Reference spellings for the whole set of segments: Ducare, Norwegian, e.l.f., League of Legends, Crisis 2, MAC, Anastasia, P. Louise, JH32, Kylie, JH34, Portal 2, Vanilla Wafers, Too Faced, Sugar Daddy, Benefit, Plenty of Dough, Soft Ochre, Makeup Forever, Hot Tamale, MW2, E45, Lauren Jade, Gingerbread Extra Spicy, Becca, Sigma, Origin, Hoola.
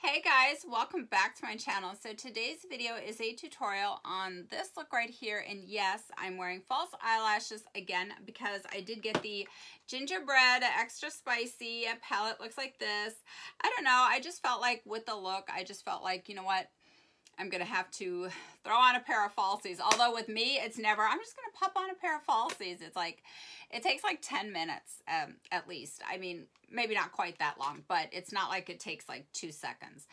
Hey guys, welcome back to my channel. So today's video is a tutorial on this look right here, and yes, I'm wearing false eyelashes again because I did get the Gingerbread Extra Spicy palette. Looks like this. I don't know, I just felt like with the look, I just felt like, you know what, I'm gonna have to throw on a pair of falsies. Although with me, it's never, I'm just gonna pop on a pair of falsies. It's like, it takes like 10 minutes at least. I mean, maybe not quite that long, but it's not like it takes like 2 seconds.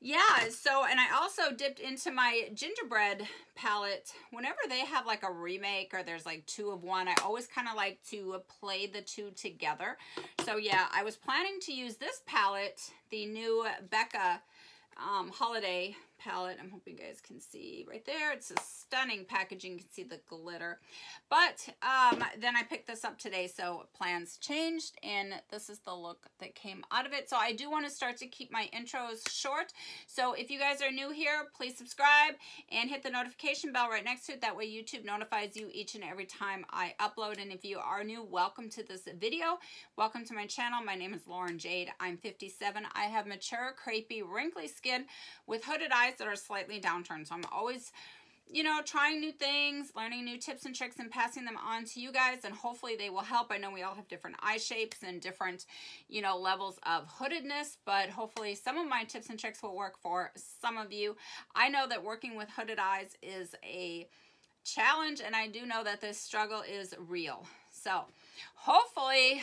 Yeah, so, and I also dipped into my gingerbread palette. Whenever they have like a remake or there's like two of one, I always kind of like to play the two together. So yeah, I was planning to use this palette, the new Becca holiday palette. I'm hoping you guys can see right there. It's a stunning packaging. You can see the glitter. But then I picked this up today, so plans changed, and this is the look that came out of it. So I do want to start to keep my intros short. So if you guys are new here, please subscribe and hit the notification bell right next to it. That way YouTube notifies you each and every time I upload. And if you are new, welcome to this video. Welcome to my channel. My name is Lauren Jade. I'm 57. I have mature, crepey, wrinkly skin with hooded eyes that are slightly downturned. So I'm always, you know, trying new things, learning new tips and tricks and passing them on to you guys, and hopefully they will help. I know we all have different eye shapes and different, you know, levels of hoodedness, but hopefully some of my tips and tricks will work for some of you. I know that working with hooded eyes is a challenge, and I do know that this struggle is real. So hopefully,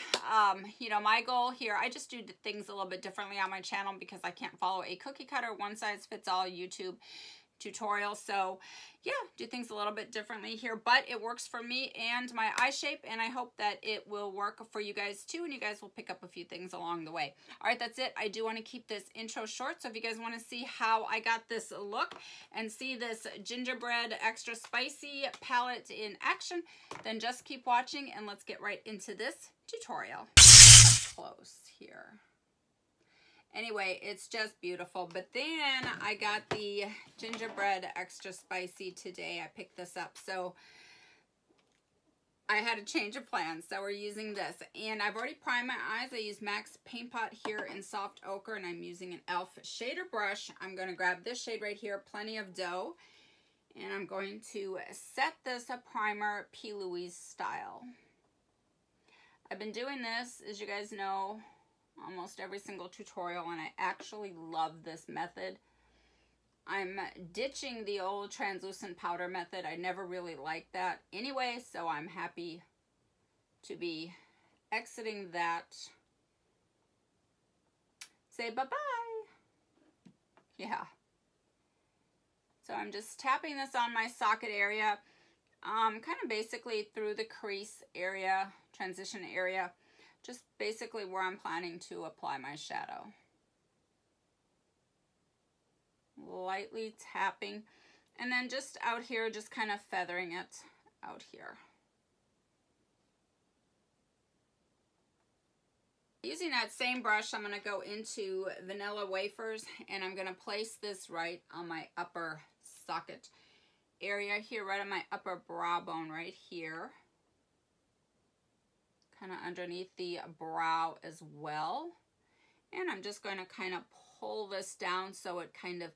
you know, my goal here, I just do things a little bit differently on my channel because I can't follow a cookie cutter, one size fits all YouTube tutorial. So yeah, do things a little bit differently here, but it works for me and my eye shape, and I hope that it will work for you guys too, and you guys will pick up a few things along the way. All right, that's it. I do want to keep this intro short, so if you guys want to see how I got this look and see this gingerbread extra spicy palette in action, then just keep watching and let's get right into this tutorial. Close here. Anyway, it's just beautiful. But then I got the gingerbread extra spicy today. I picked this up. So I had a change of plans. So we're using this. And I've already primed my eyes. I use MAC's Paint Pot here in Soft Ochre. And I'm using an e.l.f. shader brush. I'm going to grab this shade right here, Plenty of Dough. And I'm going to set this a primer P. Louise style. I've been doing this, as you guys know, almost every single tutorial, and I actually love this method. I'm ditching the old translucent powder method. I never really liked that anyway, so I'm happy to be exiting that. Say bye-bye. Yeah. So I'm just tapping this on my socket area, kind of basically through the crease area, transition area. Just basically where I'm planning to apply my shadow. Lightly tapping. And then just out here, just kind of feathering it out here. Using that same brush, I'm going to go into Vanilla Wafers, and I'm going to place this right on my upper socket area here, right on my upper brow bone right here. Kind of underneath the brow as well. And I'm just going to kind of pull this down so it kind of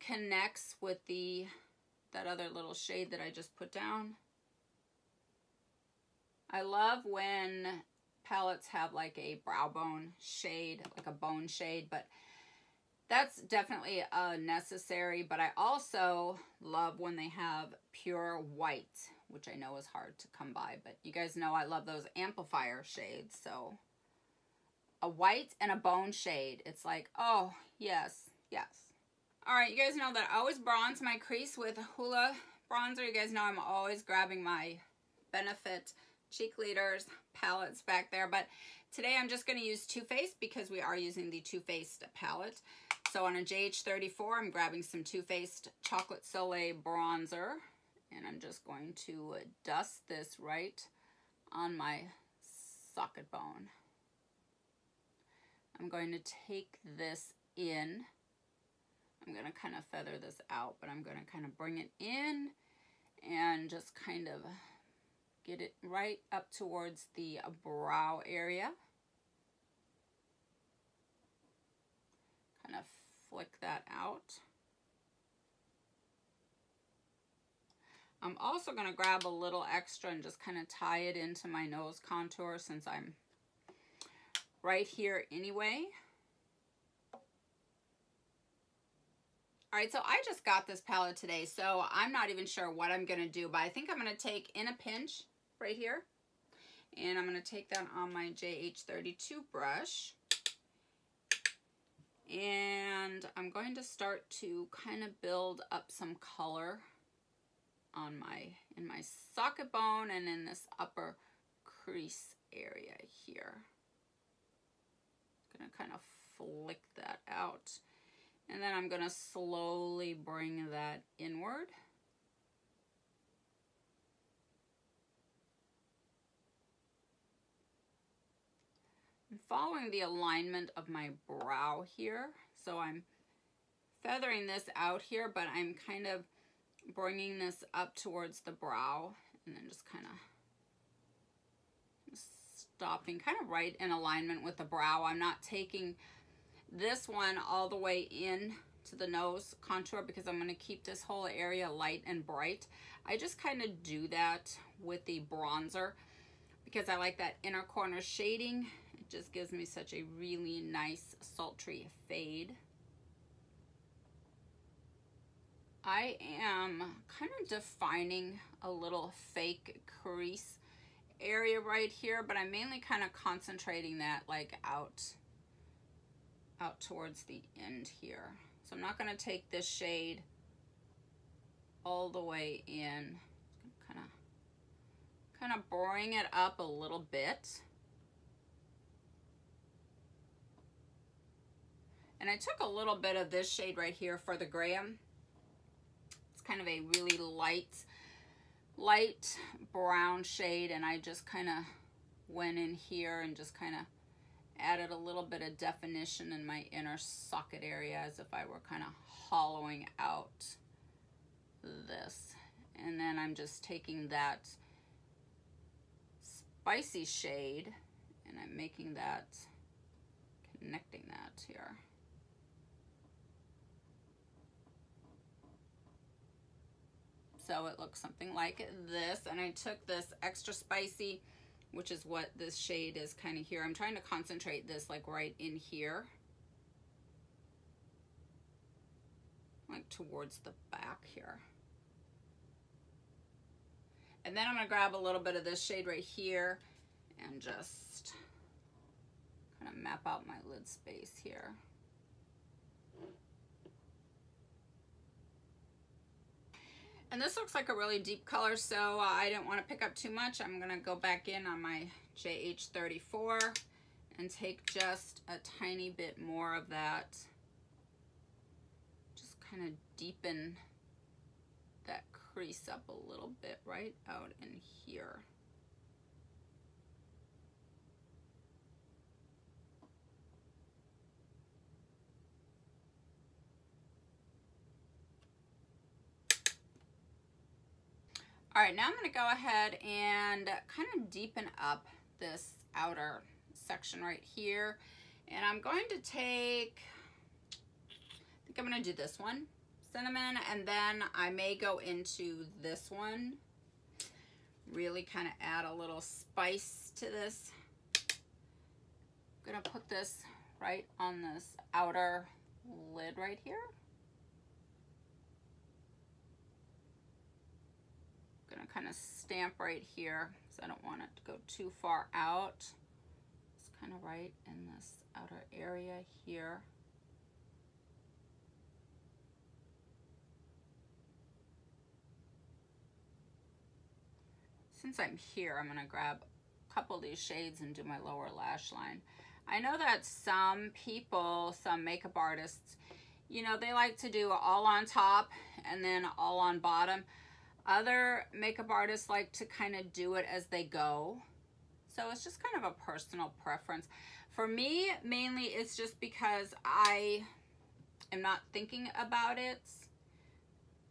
connects with that other little shade that I just put down. I love when palettes have like a brow bone shade, like a bone shade, but that's definitely necessary. But I also love when they have pure white, which I know is hard to come by, but you guys know I love those amplifier shades. So a white and a bone shade, it's like, oh, yes, yes. All right, you guys know that I always bronze my crease with Hoola bronzer. You guys know I'm always grabbing my Benefit Cheek Leaders palettes back there, but today I'm just going to use Too Faced because we are using the Too Faced palette. So on a JH34, I'm grabbing some Too Faced Chocolate Soleil bronzer. And I'm just going to dust this right on my socket bone. I'm going to take this in. I'm going to kind of feather this out, but I'm going to kind of bring it in and just kind of get it right up towards the brow area. Kind of flick that out. I'm also going to grab a little extra and just kind of tie it into my nose contour since I'm right here anyway. All right, so I just got this palette today, so I'm not even sure what I'm going to do, but I think I'm going to take In a Pinch right here, and I'm going to take that on my JH32 brush. And I'm going to start to kind of build up some color on in my socket bone and in this upper crease area here. I'm gonna kind of flick that out, and then I'm gonna slowly bring that inward. I'm following the alignment of my brow here, so I'm feathering this out here, but I'm kind of bringing this up towards the brow and then just kind of stopping kind of right in alignment with the brow. I'm not taking this one all the way in to the nose contour because I'm going to keep this whole area light and bright. I just kind of do that with the bronzer because I like that inner corner shading. It just gives me such a really nice sultry fade. I am kind of defining a little fake crease area right here, but I'm mainly kind of concentrating that like out towards the end here. So I'm not going to take this shade all the way in. Kind of bring it up a little bit. And I took a little bit of this shade right here for the Graham. Kind of a really light brown shade, and I just kind of went in here and just kind of added a little bit of definition in my inner socket area as if I were kind of hollowing out this. And then I'm just taking that spicy shade and I'm making that, connecting that here. So it looks something like this. And I took this extra spicy, which is what this shade is kind of here. I'm trying to concentrate this like right in here, like towards the back here. And then I'm gonna grab a little bit of this shade right here and just kind of map out my lid space here. And this looks like a really deep color, so I didn't want to pick up too much. I'm going to go back in on my JH34 and take just a tiny bit more of that. Just kind of deepen that crease up a little bit right out in here. All right, now I'm going to go ahead and kind of deepen up this outer section right here. And I'm going to take, I think I'm going to do this one, cinnamon, and then I may go into this one. Really kind of add a little spice to this. I'm going to put this right on this outer lid right here. Gonna kind of stamp right here because I don't want it to go too far out. It's kind of right in this outer area here. Since I'm here, I'm gonna grab a couple of these shades and do my lower lash line. I know that some people, some makeup artists, you know, they like to do all on top and then all on bottom. Other makeup artists like to kind of do it as they go. So it's just kind of a personal preference. For me, mainly it's just because I am not thinking about it.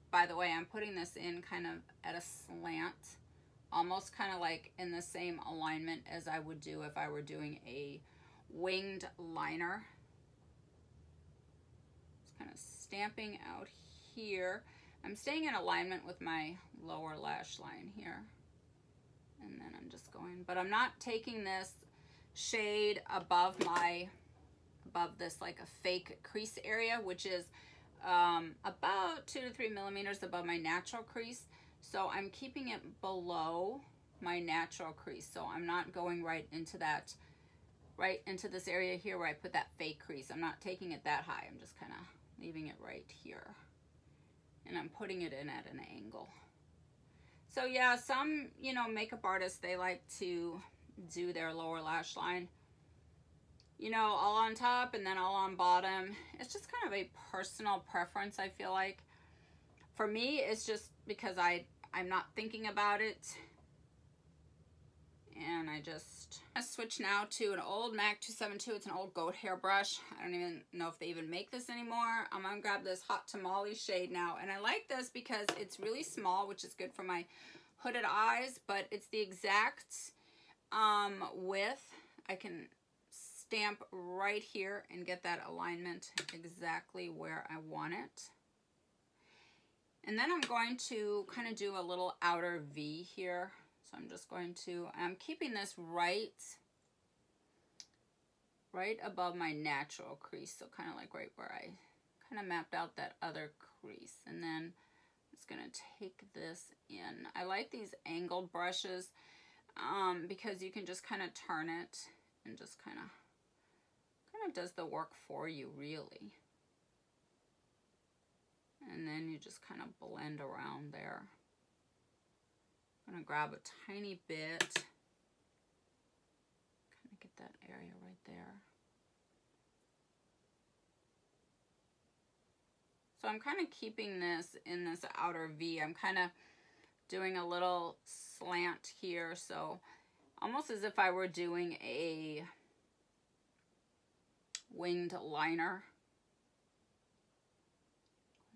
By the way, I'm putting this in kind of at a slant, almost kind of like in the same alignment as I would do if I were doing a winged liner. kind of stamping out here. I'm staying in alignment with my lower lash line here. And then I'm just going, but I'm not taking this shade above this like a fake crease area, which is about 2 to 3 millimeters above my natural crease. So I'm keeping it below my natural crease. So I'm not going right into this area here where I put that fake crease. I'm not taking it that high. I'm just kind of leaving it right here. And I'm putting it in at an angle. So yeah, some, you know, makeup artists, they like to do their lower lash line, you know, all on top and then all on bottom. It's just kind of a personal preference, I feel like. For me, it's just because I'm not thinking about it. And I just switch now to an old MAC 272. It's an old goat hair brush. I don't even know if they even make this anymore. I'm going to grab this Hot Tamale shade now. And I like this because it's really small, which is good for my hooded eyes. But it's the exact width. I can stamp right here and get that alignment exactly where I want it. And then I'm going to kind of do a little outer V here. So I'm just going to, I'm keeping this right above my natural crease. So kind of like right where I kind of mapped out that other crease. And then I'm just going to take this in. I like these angled brushes because you can just kind of turn it and just kind of does the work for you, really. And then you just kind of blend around there. I'm going to grab a tiny bit, kind of get that area right there. So I'm kind of keeping this in this outer V. I'm kind of doing a little slant here, so almost as if I were doing a winged liner.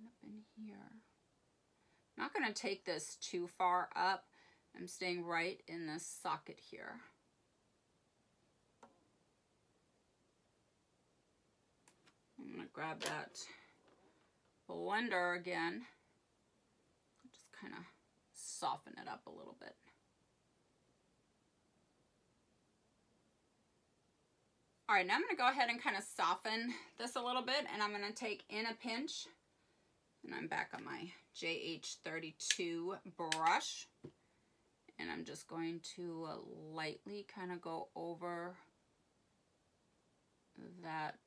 Up in here. I'm not going to take this too far up. I'm staying right in this socket here. I'm going to grab that blender again. Just kind of soften it up a little bit. All right, now I'm going to go ahead and kind of soften this a little bit, and I'm going to take In a Pinch. And I'm back on my JH32 brush. And I'm just going to lightly kind of go over that.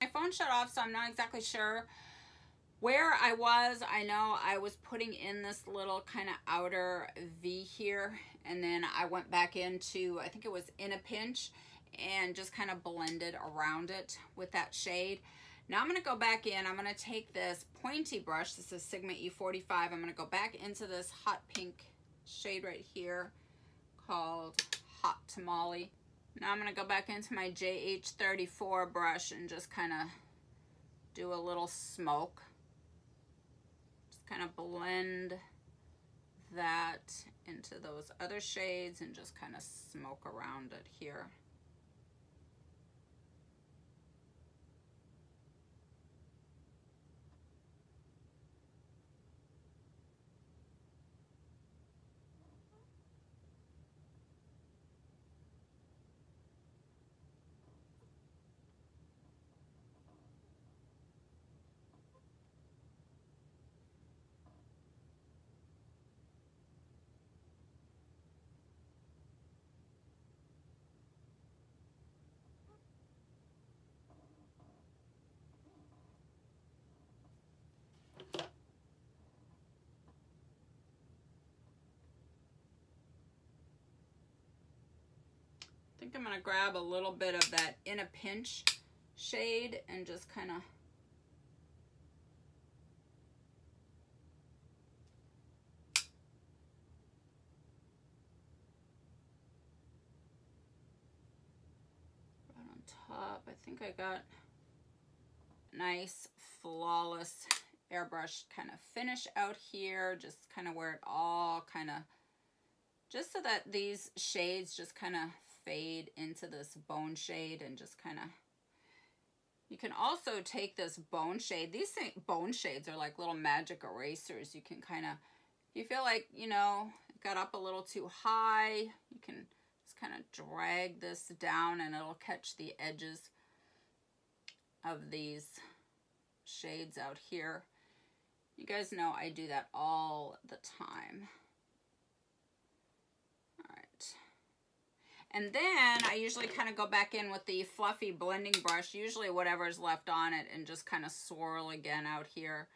My phone shut off, so I'm not exactly sure where I was. I know I was putting in this little kind of outer V here. And then I went back into, I think it was In a Pinch, and just kind of blended around it with that shade. Now I'm going to go back in. I'm going to take this pointy brush. This is Sigma E45. I'm going to go back into this hot pink shade right here called Hot Tamale. Now I'm going to go back into my JH34 brush and just kind of do a little smoke. Just kind of blend that into those other shades and just kind of smoke around it here. I think I'm going to grab a little bit of that In a Pinch shade and just kind of right on top. I think I got a nice flawless airbrush kind of finish out here, just kind of where it all kind of just so that these shades just kind of fade into this bone shade and just kind of, you can also take this bone shade. These bone shades are like little magic erasers. You can kind of, if you feel like, you know, it got up a little too high, you can just kind of drag this down and it'll catch the edges of these shades out here. You guys know I do that all the time. And then I usually kind of go back in with the fluffy blending brush, usually whatever's left on it, and just kind of swirl again out here.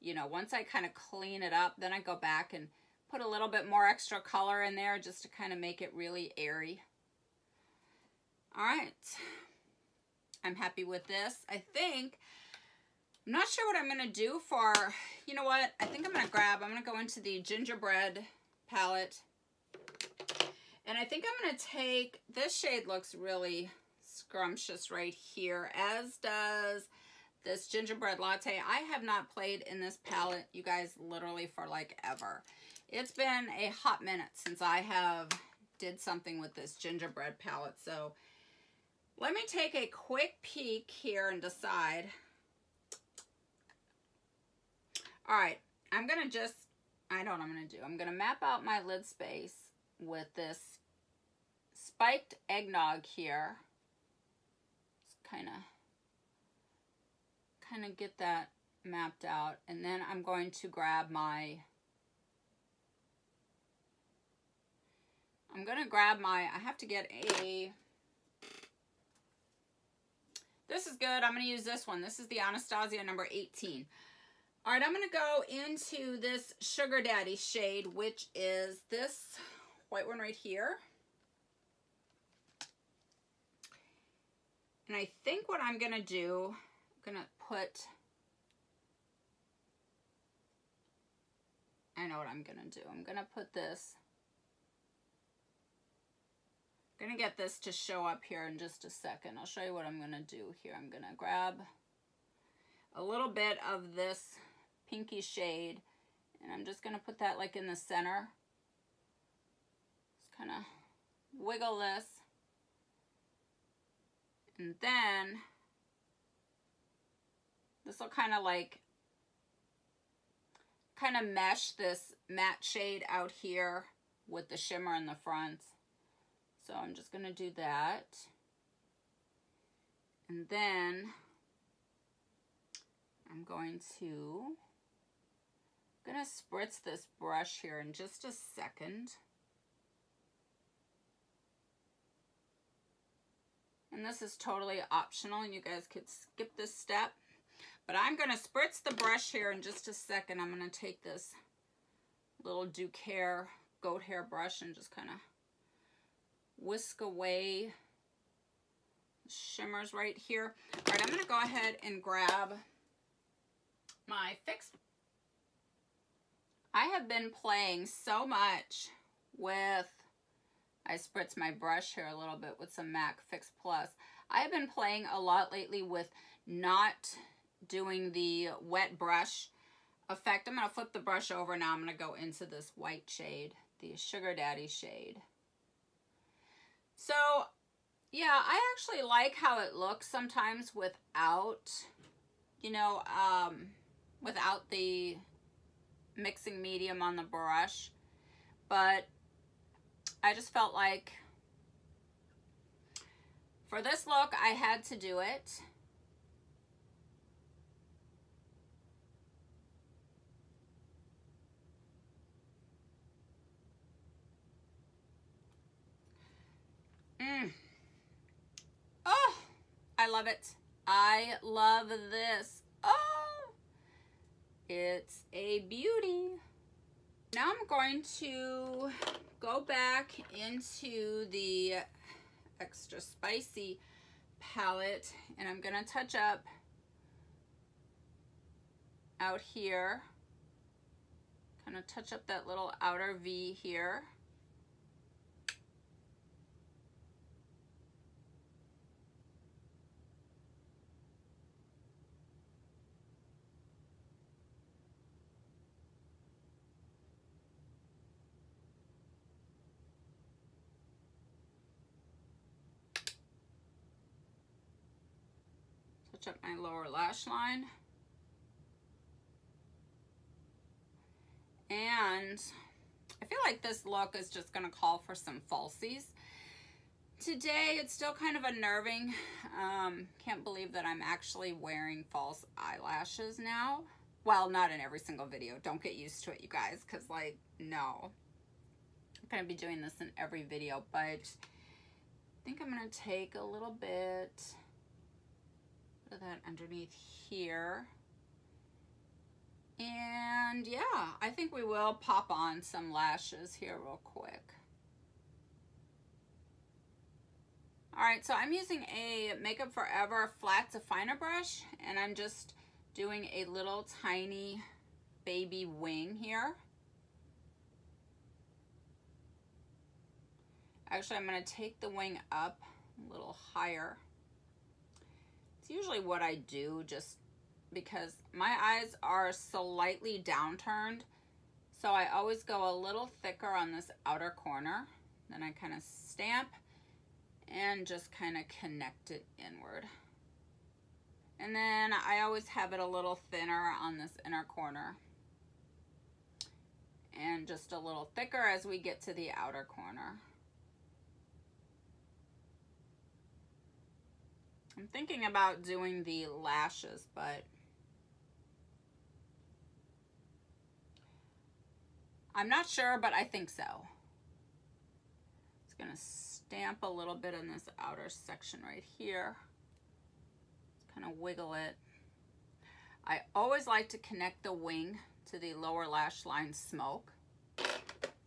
You know, once I kind of clean it up, then I go back and put a little bit more extra color in there just to kind of make it really airy. All right. I'm happy with this. I think, I'm not sure what I'm going to do for, you know what? I think I'm going to go into the gingerbread palette. And I think I'm going to take, this shade looks really scrumptious right here, as does this gingerbread latte. I have not played in this palette, you guys, literally for like ever. It's been a hot minute since I have did something with this gingerbread palette. So let me take a quick peek here and decide. All right, I'm going to just, I know what I'm going to do. I'm going to map out my lid space with this spiked eggnog here. Just kind of get that mapped out, and then I'm going to grab my I have to get a, this is good, I'm going to use this one. This is the Anastasia number 18. All right, I'm going to go into this Sugar Daddy shade, which is this white one right here. And I think what I'm going to do, I'm going to put, I know what I'm going to do. I'm going to put this, I'm going to get this to show up here in just a second. I'll show you what I'm going to do here. I'm going to grab a little bit of this pinky shade, and I'm just going to put that like in the center. Kind of wiggle this, and then this will kind of like mesh this matte shade out here with the shimmer in the front. So I'm just going to do that, and then I'm going to spritz this brush here in just a second. And this is totally optional, and you guys could skip this step. But I'm going to spritz the brush here in just a second. I'm going to take this little Ducare goat hair brush and just kind of whisk away the shimmers right here. All right, I'm going to go ahead and grab my Fix. I have been playing so much with, I spritz my brush here a little bit with some MAC Fix Plus. I've been playing a lot lately with not doing the wet brush effect. I'm going to flip the brush over now. I'm going to go into this white shade, the Sugar Daddy shade. So, yeah, I actually like how it looks sometimes without, you know, without the mixing medium on the brush. But I just felt like for this look, I had to do it. Oh, I love it. I love this. Oh, it's a beauty. Now I'm going to go back into the Extra Spicy palette, and I'm gonna touch up out here, kind of touch up that little outer V here. touch up my lower lash line. And I feel like this look is just going to call for some falsies. Today, it's still kind of unnerving. Can't believe that I'm actually wearing false eyelashes now. Well, not in every single video. Don't get used to it, you guys, because, like, no. I'm going to be doing this in every video, but I think I'm going to take a little bit of that underneath here. And yeah, I think we will pop on some lashes here real quick. All right, so I'm using a Makeup Forever flat definer brush, and I'm just doing a little tiny baby wing here. Actually, I'm going to take the wing up a little higher. It's usually what I do, just because my eyes are slightly downturned, so I always go a little thicker on this outer corner. Then I kind of stamp and just kind of connect it inward. And then I always have it a little thinner on this inner corner and just a little thicker as we get to the outer corner. I'm thinking about doing the lashes, but I'm not sure, but I think so. It's gonna stamp a little bit in this outer section right here. Kind of wiggle it. I always like to connect the wing to the lower lash line smoke.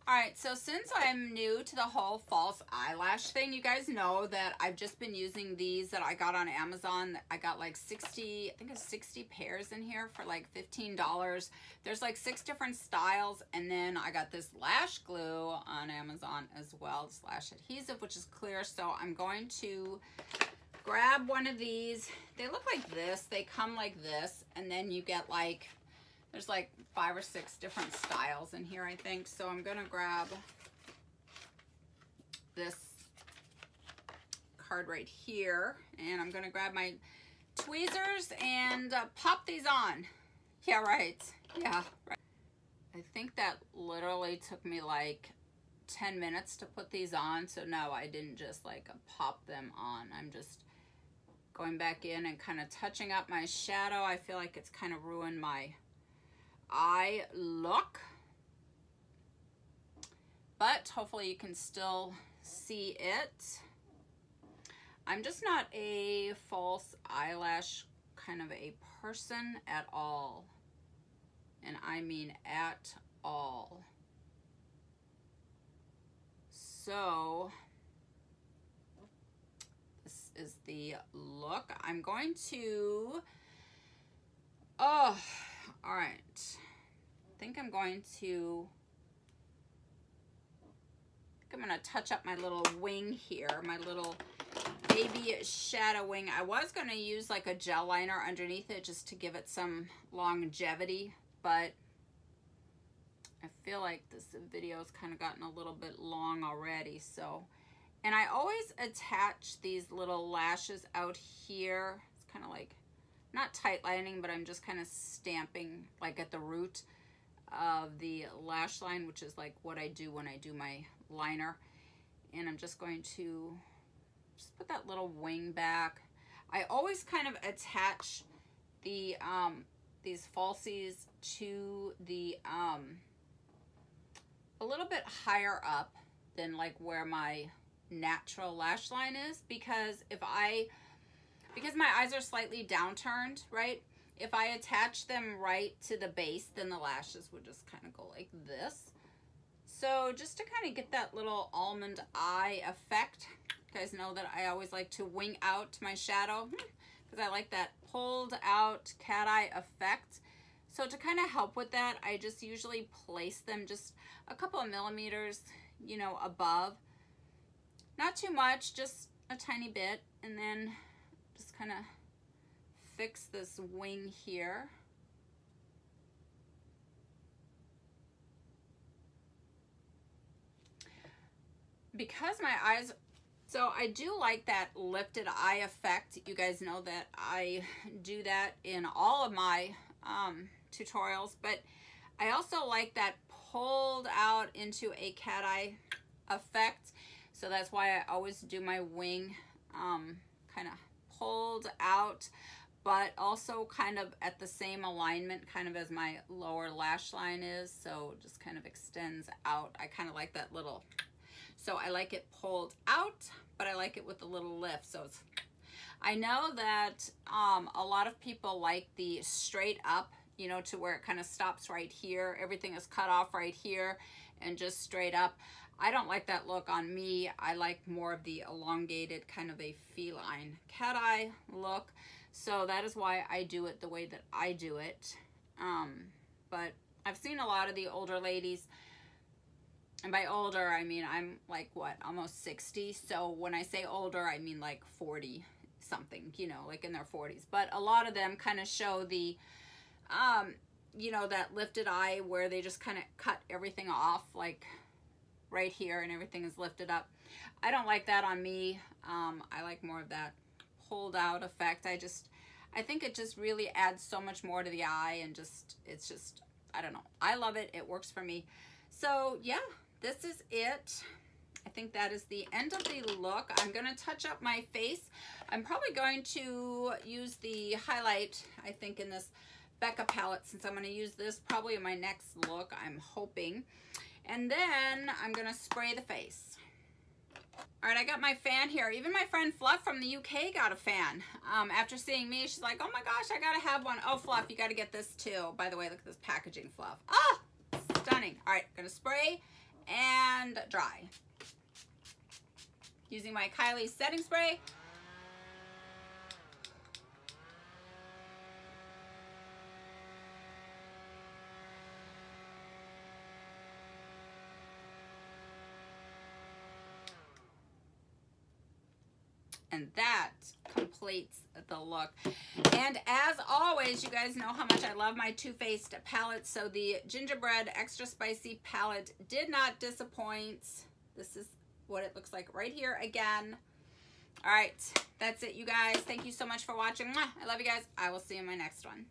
All right, so since I'm new to the whole false eyelash thing, you guys know that I've just been using these that I got on Amazon. I got like 60, I think it's 60 pairs in here for like $15. There's like 6 different styles, and then I got this lash glue on Amazon as well, this lash adhesive, which is clear. So I'm going to grab one of these. They look like this. They come like this, and then you get like, there's like 5 or 6 different styles in here, I think. So I'm gonna grab this card right here, and I'm gonna grab my tweezers and pop these on. Yeah, right. Yeah, right. I think that literally took me like 10 minutes to put these on. So no, I didn't just like pop them on. I'm just going back in and kind of touching up my shadow. I feel like it's kind of ruined my eye look, but hopefully you can still see it. I'm just not a false eyelash kind of a person at all, and I mean at all. So this is the look. I'm going to, oh, all right, I think I'm going to, touch up my little wing here, my little baby shadow wing. I was going to use like a gel liner underneath it just to give it some longevity, but I feel like this video's kind of gotten a little bit long already, so. And I always attach these little lashes out here. It's kind of like, not tight lining, but I'm just kind of stamping like at the root of the lash line, which is like what I do when I do my liner. And I'm just going to just put that little wing back. I always kind of attach the these falsies to the a little bit higher up than like where my natural lash line is, because if I, because my eyes are slightly downturned, right? If I attach them right to the base, then the lashes would just kind of go like this. So just to kind of get that little almond eye effect, you guys know that I always like to wing out my shadow because I like that pulled out cat eye effect. So to kind of help with that, I just usually place them just a couple of millimeters, you know, above. Not too much, just a tiny bit, and then just kind of fix this wing here. Because my eyes So I do like that lifted eye effect. You guys know that I do that in all of my tutorials, but I also like that pulled out into a cat eye effect. So that's why I always do my wing kind of pulled out, but also kind of at the same alignment kind of as my lower lash line is. So just kind of extends out. I kind of like that little... So I like it pulled out, but I like it with a little lift. So it's, I know that a lot of people like the straight up, you know, to where it kind of stops right here. Everything is cut off right here and just straight up. I don't like that look on me. I like more of the elongated kind of a feline cat eye look. So that is why I do it the way that I do it. But I've seen a lot of the older ladies. And by older, I mean, I'm like, what, almost 60. So when I say older, I mean like 40 something, you know, like in their 40s. But a lot of them kind of show the, you know, that lifted eye where they just kind of cut everything off, like right here, and everything is lifted up. I don't like that on me. I like more of that pulled out effect. I think it just really adds so much more to the eye, and just, it's just, I don't know. I love it. It works for me. So yeah. This is it. I think that is the end of the look. I'm going to touch up my face. I'm probably going to use the highlight, I think, in this Becca palette, since I'm going to use this probably in my next look, I'm hoping. And then I'm going to spray the face. All right, I got my fan here. Even my friend Fluff from the UK got a fan. After seeing me, she's like, oh my gosh, I got to have one. Oh, Fluff, you got to get this too. By the way, look at this packaging, Fluff. Ah, stunning. All right, going to spray and dry using my Kylie setting spray. And that completes the look. And as always, you guys know how much I love my Too Faced palette. So the Gingerbread Extra Spicy palette did not disappoint. This is what it looks like right here again. All right, that's it, you guys. Thank you so much for watching. I love you guys. I will see you in my next one.